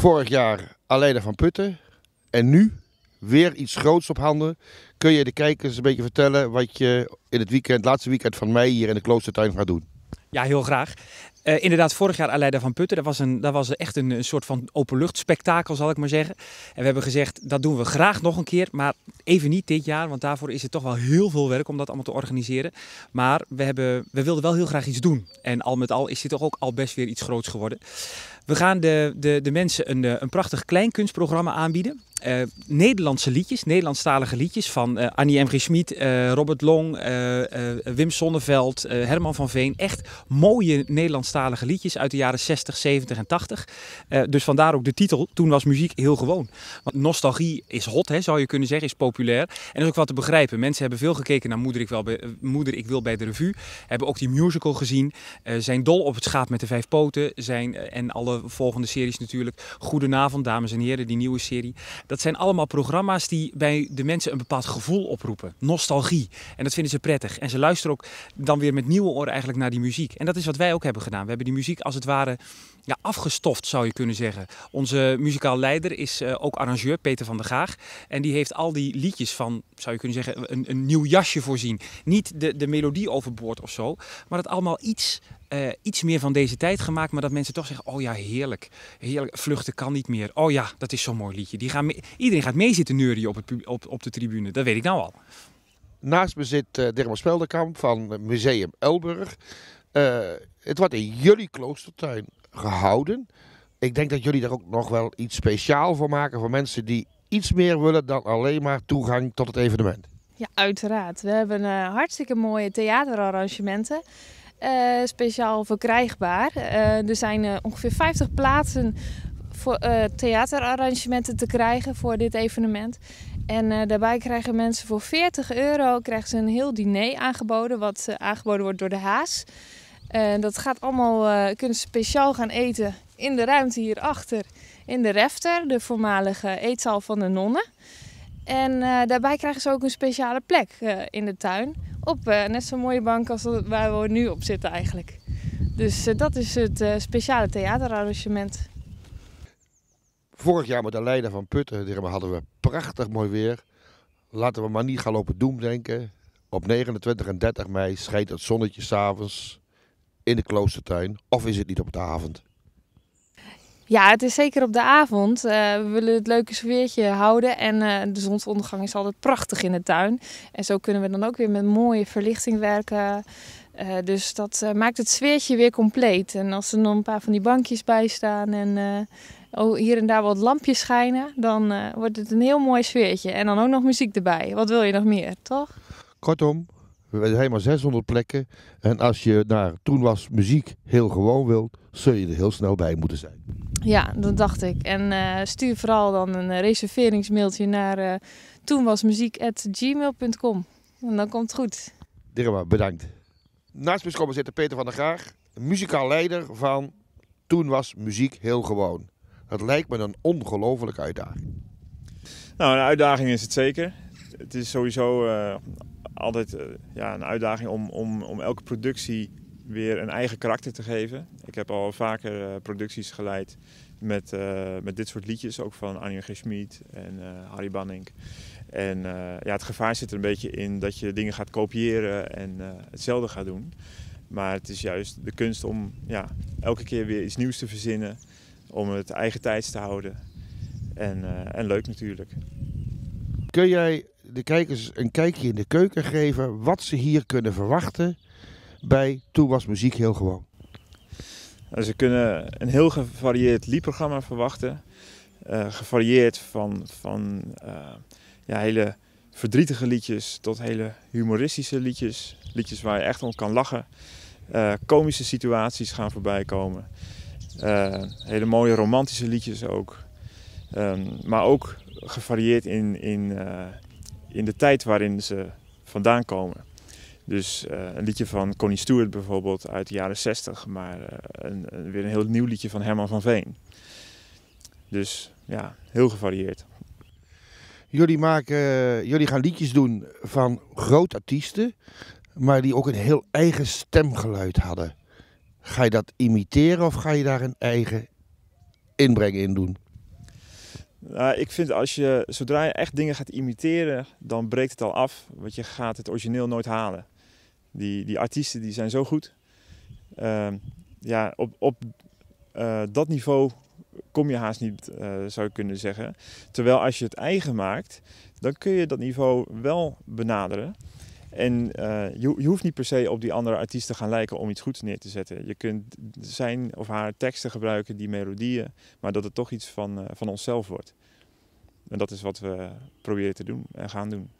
Vorig jaar Aleida van Putten. En nu weer iets groots op handen. Kun je de kijkers een beetje vertellen wat je in het weekend, laatste weekend van mei hier in de Kloostertuin gaat doen? Ja, heel graag. Inderdaad, vorig jaar Aleida van Putten. Dat was echt een soort van openluchtspektakel, zal ik maar zeggen. En we hebben gezegd, dat doen we graag nog een keer. Maar even niet dit jaar, want daarvoor is het toch wel heel veel werk om dat allemaal te organiseren. Maar we wilden wel heel graag iets doen. En al met al is dit toch ook al best weer iets groots geworden. We gaan de mensen een prachtig kleinkunstprogramma aanbieden. Nederlandse liedjes, Nederlandstalige liedjes van Annie M. G. Schmid, Robert Long, Wim Sonneveld, Herman van Veen. Echt mooie Nederlandstalige liedjes uit de jaren 60, 70 en 80. Dus vandaar ook de titel, toen was muziek heel gewoon. Want nostalgie is hot, hè, zou je kunnen zeggen, is populair. En is ook wat te begrijpen. Mensen hebben veel gekeken naar Moeder, ik wil bij de revue. Hebben ook die musical gezien. Zijn dol op het schaap met de vijf poten. En alle volgende series natuurlijk. Goedenavond, dames en heren, die nieuwe serie. Dat zijn allemaal programma's die bij de mensen een bepaald gevoel oproepen. Nostalgie. En dat vinden ze prettig. En ze luisteren ook dan weer met nieuwe oren eigenlijk naar die muziek. En dat is wat wij ook hebben gedaan. We hebben die muziek als het ware afgestoft, zou je kunnen zeggen. Onze muzikaal leider is ook arrangeur, Peter van der Gaag. En die heeft al die liedjes van, zou je kunnen zeggen, een nieuw jasje voorzien. Niet de melodie overboord of zo, maar dat allemaal iets meer van deze tijd gemaakt, maar dat mensen toch zeggen, oh ja, heerlijk. Heerlijk, vluchten kan niet meer. Oh ja, dat is zo'n mooi liedje. Iedereen gaat mee zitten neurien op de tribune. Dat weet ik nou al. Naast me zit Dirma Speldekamp van Museum Elburg. Het wordt in jullie Kloostertuin gehouden. Ik denk dat jullie daar ook nog wel iets speciaal voor maken voor mensen die iets meer willen dan alleen maar toegang tot het evenement. Ja, uiteraard. We hebben hartstikke mooie theaterarrangementen. Speciaal verkrijgbaar. Er zijn ongeveer 50 plaatsen voor theaterarrangementen te krijgen voor dit evenement. En daarbij krijgen mensen voor €40 krijgen ze een heel diner aangeboden, wat aangeboden wordt door de Haas. Dat gaat allemaal, kunnen ze speciaal gaan eten in de ruimte hierachter, in de refter, de voormalige eetzaal van de nonnen. En daarbij krijgen ze ook een speciale plek in de tuin. Op net zo'n mooie bank als waar we nu op zitten eigenlijk. Dus dat is het speciale theaterarrangement. Vorig jaar met Aleida van Putten hadden we prachtig mooi weer. Laten we maar niet gaan lopen doemdenken. Op 29 en 30 mei schijnt het zonnetje 's avonds in de Kloostertuin. Of is het niet op de avond? Ja, het is zeker op de avond. We willen het leuke sfeertje houden en de zonsondergang is altijd prachtig in de tuin. En zo kunnen we dan ook weer met mooie verlichting werken. Dus dat maakt het sfeertje weer compleet. En als er nog een paar van die bankjes bij staan en hier en daar wat lampjes schijnen, dan wordt het een heel mooi sfeertje. En dan ook nog muziek erbij. Wat wil je nog meer, toch? Kortom, we hebben helemaal 600 plekken. En als je naar toen was muziek heel gewoon wilt, zul je er heel snel bij moeten zijn. Ja, dat dacht ik. En stuur vooral dan een reserveringsmailtje naar toenwasmuziek@gmail.com. En dan komt het goed. Dirma, bedankt. Naast me komen zitten Peter van der Gaag, muzikaal leider van Toen was muziek heel gewoon. Dat lijkt me een ongelofelijke uitdaging. Nou, een uitdaging is het zeker. Het is sowieso altijd een uitdaging om elke productie weer een eigen karakter te geven. Ik heb al vaker producties geleid met dit soort liedjes, ook van Annie G. Schmid en Harry Bannink. En het gevaar zit er een beetje in dat je dingen gaat kopiëren en hetzelfde gaat doen. Maar het is juist de kunst om elke keer weer iets nieuws te verzinnen, om het eigen tijds te houden en leuk natuurlijk. Kun jij de kijkers een kijkje in de keuken geven wat ze hier kunnen verwachten bij Toen was muziek heel gewoon? Ze kunnen een heel gevarieerd liedprogramma verwachten. Gevarieerd van hele verdrietige liedjes tot hele humoristische liedjes. Liedjes waar je echt om kan lachen. Komische situaties gaan voorbij komen. Hele mooie romantische liedjes ook. Maar ook gevarieerd in de tijd waarin ze vandaan komen. Dus een liedje van Connie Stewart bijvoorbeeld uit de jaren 60, maar weer een heel nieuw liedje van Herman van Veen. Dus ja, heel gevarieerd. Jullie gaan liedjes doen van groot artiesten, maar die ook een heel eigen stemgeluid hadden. Ga je dat imiteren of ga je daar een eigen inbreng in doen? Ik vind zodra je echt dingen gaat imiteren, dan breekt het al af. Want je gaat het origineel nooit halen. Die artiesten die zijn zo goed. Op dat niveau kom je haast niet, zou je kunnen zeggen. Terwijl als je het eigen maakt, dan kun je dat niveau wel benaderen. En je hoeft niet per se op die andere artiesten gaan lijken om iets goeds neer te zetten. Je kunt zijn of haar teksten gebruiken, die melodieën, maar dat het toch iets van onszelf wordt. En dat is wat we proberen te doen en gaan doen.